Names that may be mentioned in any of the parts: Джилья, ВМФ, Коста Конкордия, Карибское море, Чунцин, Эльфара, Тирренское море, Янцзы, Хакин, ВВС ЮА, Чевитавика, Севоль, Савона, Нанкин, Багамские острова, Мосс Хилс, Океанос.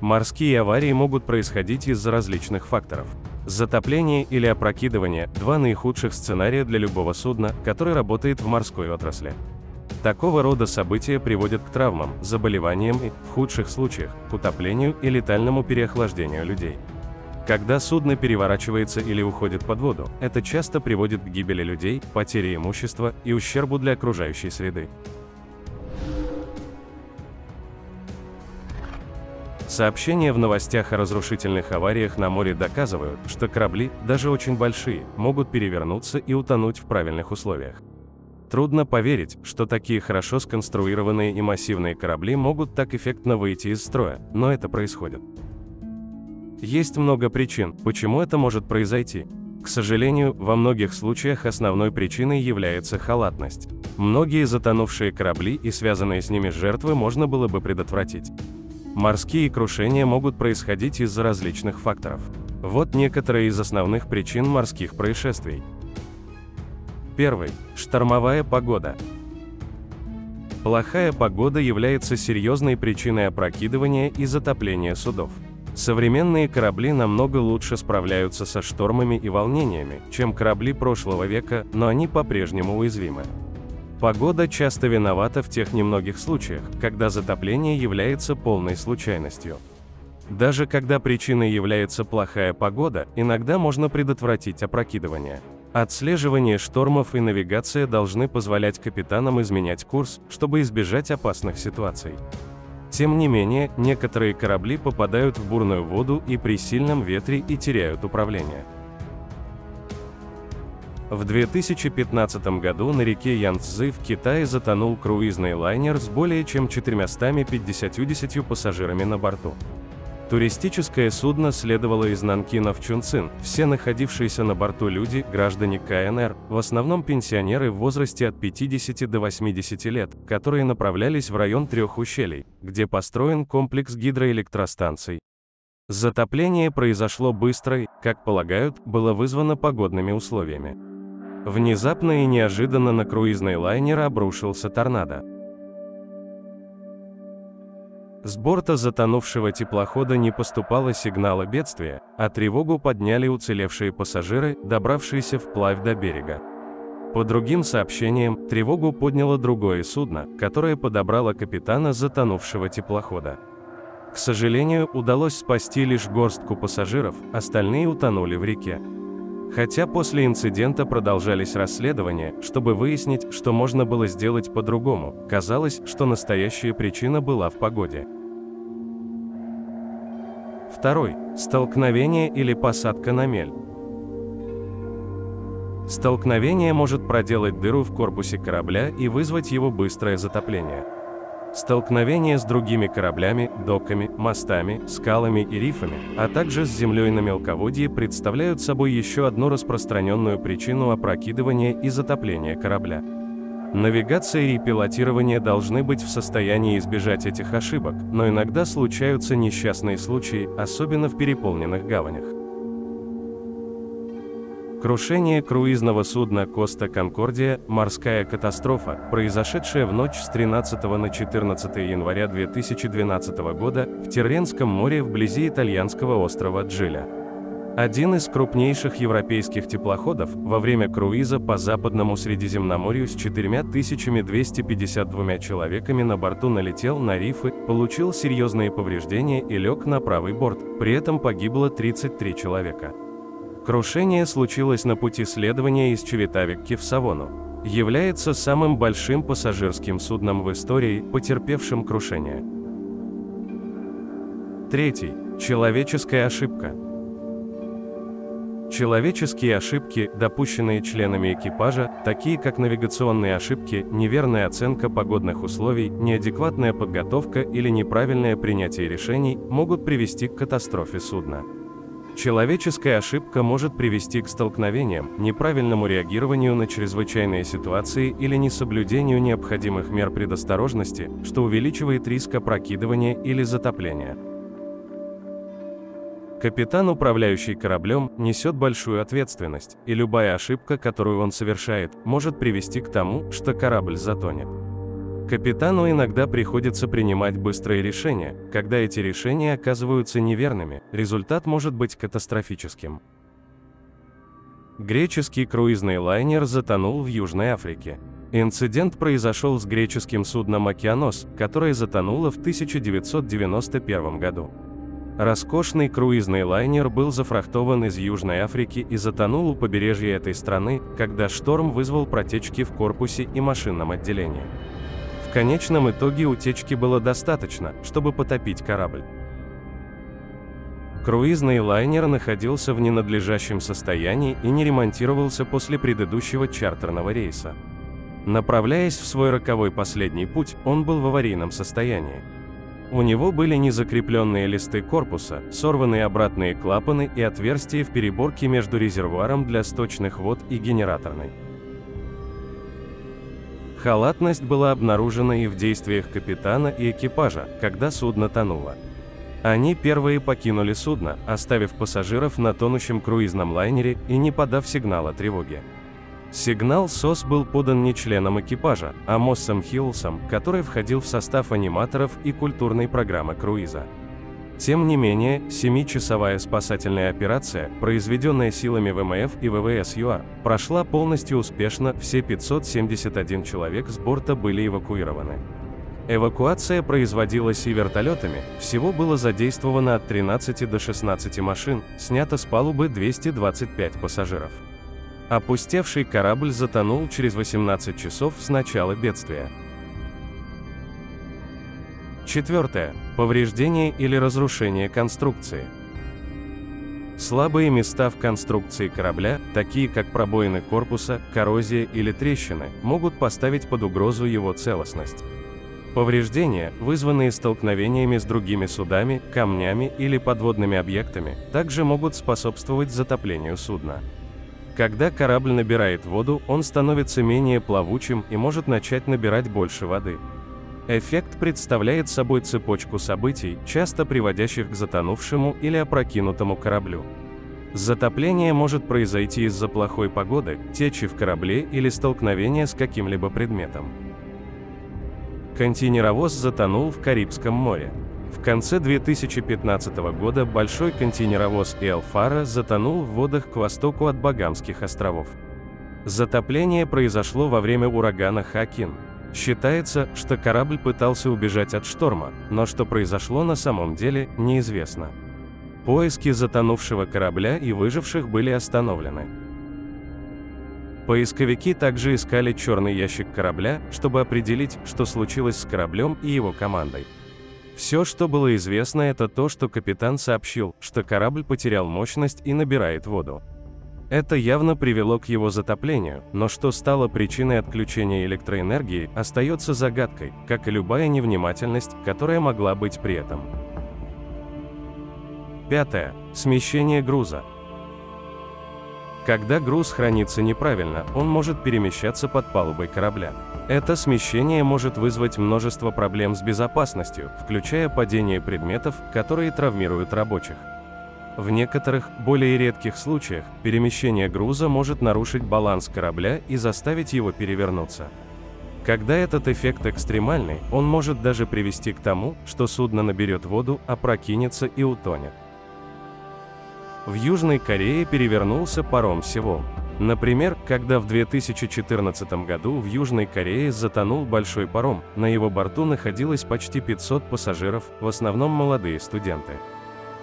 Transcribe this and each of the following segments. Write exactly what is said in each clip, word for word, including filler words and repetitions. Морские аварии могут происходить из-за различных факторов. Затопление или опрокидывание – два наихудших сценария для любого судна, которое работает в морской отрасли. Такого рода события приводят к травмам, заболеваниям и, в худших случаях, к утоплению и летальному переохлаждению людей. Когда судно переворачивается или уходит под воду, это часто приводит к гибели людей, потере имущества и ущербу для окружающей среды. Сообщения в новостях о разрушительных авариях на море доказывают, что корабли, даже очень большие, могут перевернуться и утонуть в правильных условиях. Трудно поверить, что такие хорошо сконструированные и массивные корабли могут так эффектно выйти из строя, но это происходит. Есть много причин, почему это может произойти. К сожалению, во многих случаях основной причиной является халатность. Многие затонувшие корабли и связанные с ними жертвы можно было бы предотвратить. Морские крушения могут происходить из-за различных факторов. Вот некоторые из основных причин морских происшествий. Первый. Штормовая погода. Плохая погода является серьезной причиной опрокидывания и затопления судов. Современные корабли намного лучше справляются со штормами и волнениями, чем корабли прошлого века, но они по-прежнему уязвимы. Погода часто виновата в тех немногих случаях, когда затопление является полной случайностью. Даже когда причиной является плохая погода, иногда можно предотвратить опрокидывание. Отслеживание штормов и навигация должны позволять капитанам изменять курс, чтобы избежать опасных ситуаций. Тем не менее, некоторые корабли попадают в бурную воду и при сильном ветре и теряют управление. В две тысячи пятнадцатом году на реке Янцзы в Китае затонул круизный лайнер с более чем четырьмястами пятьюдесятью пассажирами на борту. Туристическое судно следовало из Нанкина в Чунцин, все находившиеся на борту люди – граждане ка эн эр, в основном пенсионеры в возрасте от пятидесяти до восьмидесяти лет, которые направлялись в район трех ущелий, где построен комплекс гидроэлектростанций. Затопление произошло быстро и, как полагают, было вызвано погодными условиями. Внезапно и неожиданно на круизный лайнер обрушился торнадо. С борта затонувшего теплохода не поступало сигнала бедствия, а тревогу подняли уцелевшие пассажиры, добравшиеся вплавь до берега. По другим сообщениям, тревогу подняло другое судно, которое подобрало капитана затонувшего теплохода. К сожалению, удалось спасти лишь горстку пассажиров, остальные утонули в реке. Хотя после инцидента продолжались расследования, чтобы выяснить, что можно было сделать по-другому, казалось, что настоящая причина была в погоде. Второй. Столкновение или посадка на мель. Столкновение может проделать дыру в корпусе корабля и вызвать его быстрое затопление. Столкновение с другими кораблями, доками, мостами, скалами и рифами, а также с землей на мелководье представляют собой еще одну распространенную причину опрокидывания и затопления корабля. Навигация и пилотирование должны быть в состоянии избежать этих ошибок, но иногда случаются несчастные случаи, особенно в переполненных гаванях. Крушение круизного судна «Коста Конкордия» – морская катастрофа, произошедшая в ночь с тринадцатого на четырнадцатое января две тысячи двенадцатого года в Тирренском море вблизи итальянского острова Джилья. Один из крупнейших европейских теплоходов во время круиза по Западному Средиземноморью с четырьмя тысячами двумястами пятьюдесятью двумя человеками на борту налетел на рифы, получил серьезные повреждения и лег на правый борт, при этом погибло тридцать три человека. Крушение случилось на пути следования из Чевитавики в Савону. Является самым большим пассажирским судном в истории, потерпевшим крушение. Третий. Человеческая ошибка. Человеческие ошибки, допущенные членами экипажа, такие как навигационные ошибки, неверная оценка погодных условий, неадекватная подготовка или неправильное принятие решений, могут привести к катастрофе судна. Человеческая ошибка может привести к столкновениям, неправильному реагированию на чрезвычайные ситуации или несоблюдению необходимых мер предосторожности, что увеличивает риск опрокидывания или затопления. Капитан, управляющий кораблем, несет большую ответственность, и любая ошибка, которую он совершает, может привести к тому, что корабль затонет. Капитану иногда приходится принимать быстрые решения. Когда эти решения оказываются неверными, результат может быть катастрофическим. Греческий круизный лайнер затонул в Южной Африке. Инцидент произошел с греческим судном «Океанос», которое затонуло в тысяча девятьсот девяносто первом году. Роскошный круизный лайнер был зафрахтован из Южной Африки и затонул у побережья этой страны, когда шторм вызвал протечки в корпусе и машинном отделении. В конечном итоге утечки было достаточно, чтобы потопить корабль. Круизный лайнер находился в ненадлежащем состоянии и не ремонтировался после предыдущего чартерного рейса. Направляясь в свой роковой последний путь, он был в аварийном состоянии. У него были незакрепленные листы корпуса, сорванные обратные клапаны и отверстия в переборке между резервуаром для сточных вод и генераторной. Халатность была обнаружена и в действиях капитана и экипажа, когда судно тонуло. Они первые покинули судно, оставив пассажиров на тонущем круизном лайнере и не подав сигнала тревоги. Сигнал СОС был подан не членом экипажа, а Моссом Хилсом, который входил в состав аниматоров и культурной программы круиза. Тем не менее, семичасовая спасательная операция, произведенная силами ВМФ и ВВС ЮА, прошла полностью успешно, все пятьсот семьдесят один человек с борта были эвакуированы. Эвакуация производилась и вертолетами, всего было задействовано от тринадцати до шестнадцати машин, снято с палубы двести двадцать пять пассажиров. Опустевший корабль затонул через восемнадцать часов с начала бедствия. Четвертое. Повреждение или разрушение конструкции. Слабые места в конструкции корабля, такие как пробоины корпуса, коррозия или трещины, могут поставить под угрозу его целостность. Повреждения, вызванные столкновениями с другими судами, камнями или подводными объектами, также могут способствовать затоплению судна. Когда корабль набирает воду, он становится менее плавучим и может начать набирать больше воды. Эффект представляет собой цепочку событий, часто приводящих к затонувшему или опрокинутому кораблю. Затопление может произойти из-за плохой погоды, течи в корабле или столкновения с каким-либо предметом. Контейнеровоз затонул в Карибском море. В конце две тысячи пятнадцатого года большой контейнеровоз «Эльфара» затонул в водах к востоку от Багамских островов. Затопление произошло во время урагана Хакин. Считается, что корабль пытался убежать от шторма, но что произошло на самом деле, неизвестно. Поиски затонувшего корабля и выживших были остановлены. Поисковики также искали черный ящик корабля, чтобы определить, что случилось с кораблем и его командой. Все, что было известно, это то, что капитан сообщил, что корабль потерял мощность и набирает воду. Это явно привело к его затоплению, но что стало причиной отключения электроэнергии, остается загадкой, как и любая невнимательность, которая могла быть при этом. Пятое. Смещение груза. Когда груз хранится неправильно, он может перемещаться под палубой корабля. Это смещение может вызвать множество проблем с безопасностью, включая падение предметов, которые травмируют рабочих. В некоторых, более редких случаях, перемещение груза может нарушить баланс корабля и заставить его перевернуться. Когда этот эффект экстремальный, он может даже привести к тому, что судно наберет воду, опрокинется и утонет. В Южной Корее перевернулся паром «Севоль». Например, когда в две тысячи четырнадцатом году в Южной Корее затонул большой паром, на его борту находилось почти пятьсот пассажиров, в основном молодые студенты.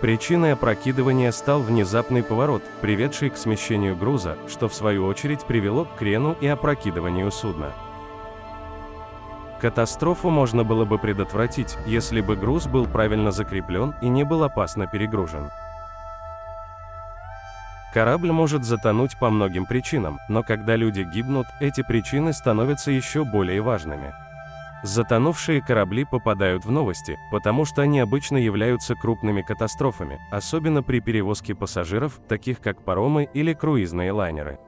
Причиной опрокидывания стал внезапный поворот, приведший к смещению груза, что в свою очередь привело к крену и опрокидыванию судна. Катастрофу можно было бы предотвратить, если бы груз был правильно закреплен и не был опасно перегружен. Корабль может затонуть по многим причинам, но когда люди гибнут, эти причины становятся еще более важными. Затонувшие корабли попадают в новости, потому что они обычно являются крупными катастрофами, особенно при перевозке пассажиров, таких как паромы или круизные лайнеры.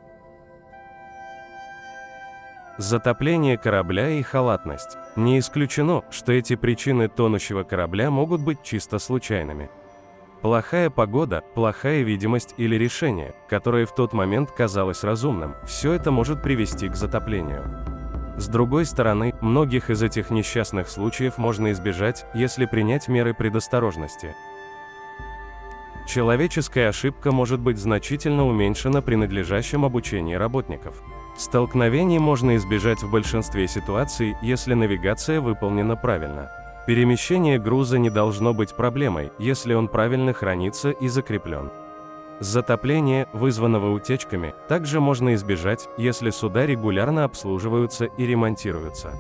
Затопление корабля и халатность. Не исключено, что эти причины тонущего корабля могут быть чисто случайными. Плохая погода, плохая видимость или решение, которое в тот момент казалось разумным, все это может привести к затоплению. С другой стороны, многих из этих несчастных случаев можно избежать, если принять меры предосторожности. Человеческая ошибка может быть значительно уменьшена при надлежащем обучении работников. Столкновений можно избежать в большинстве ситуаций, если навигация выполнена правильно. Перемещение груза не должно быть проблемой, если он правильно хранится и закреплен. Затопление, вызванного утечками, также можно избежать, если суда регулярно обслуживаются и ремонтируются.